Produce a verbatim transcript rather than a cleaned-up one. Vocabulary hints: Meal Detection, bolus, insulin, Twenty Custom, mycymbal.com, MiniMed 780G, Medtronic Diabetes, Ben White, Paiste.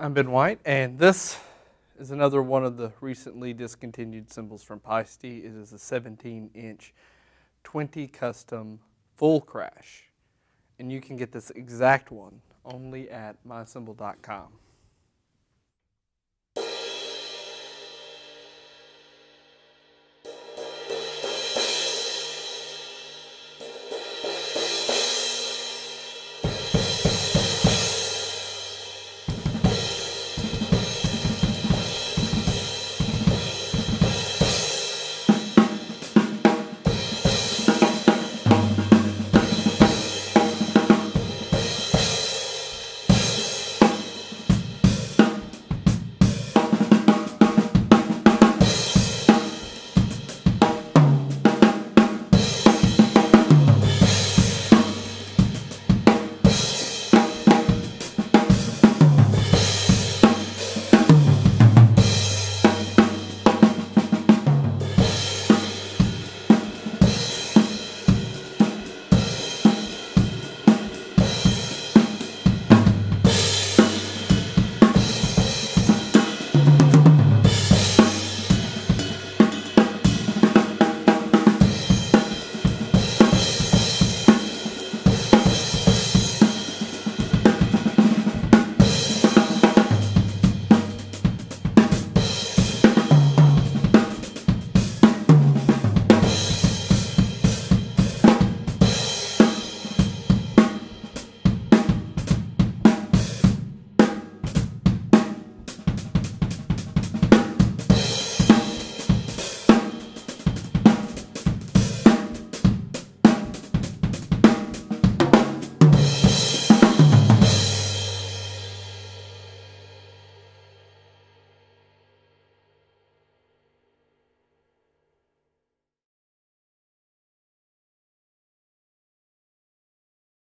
I'm Ben White, and this is another one of the recently discontinued cymbals from Paiste. It is a seventeen inch Twenty Custom full crash, and you can get this exact one only at my cymbal dot com.